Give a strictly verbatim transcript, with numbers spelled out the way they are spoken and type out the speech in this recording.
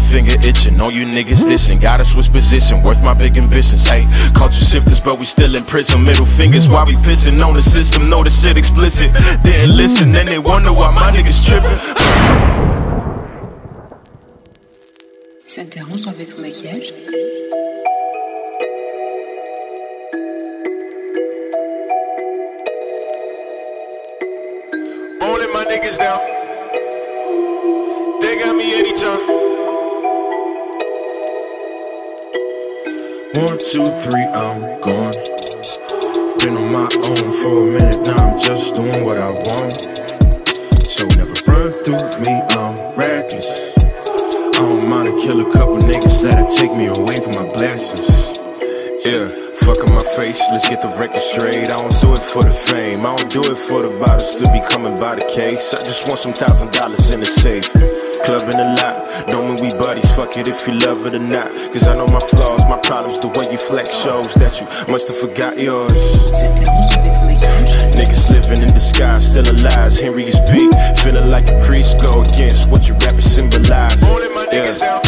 trigger finger itching. All you niggas dissing, gotta switch position, worth my big ambitions. Hey, culture shifters, but we still in prison. Middle fingers, why we pissing on the system? Know the shit explicit. Didn't listen, then they wonder why my niggas tripping. Ça t'arrange d'enlever ton maquillage? Only my niggas down. They got me anytime. One, two, three, I'm gone. Been on my own for a minute, now I'm just doing what I want. So never run through me, I'm reckless. I don't mind to kill a couple niggas that'll take me away from my blessings. Yeah, fuck up my face, let's get the record straight. I don't do it for the fame, I don't do it for the bottles to be coming by the case. I just want some thousand dollars in the safe. Clubbing a lot, don't mean we buddies, fuck it if you love it or not. Cause I know my flaws, my problems, the way you flex shows that you must've forgot yours. Niggas living in disguise, still alive, Henry is big, feeling like a priest, go against what your rappers symbolize. Yeah.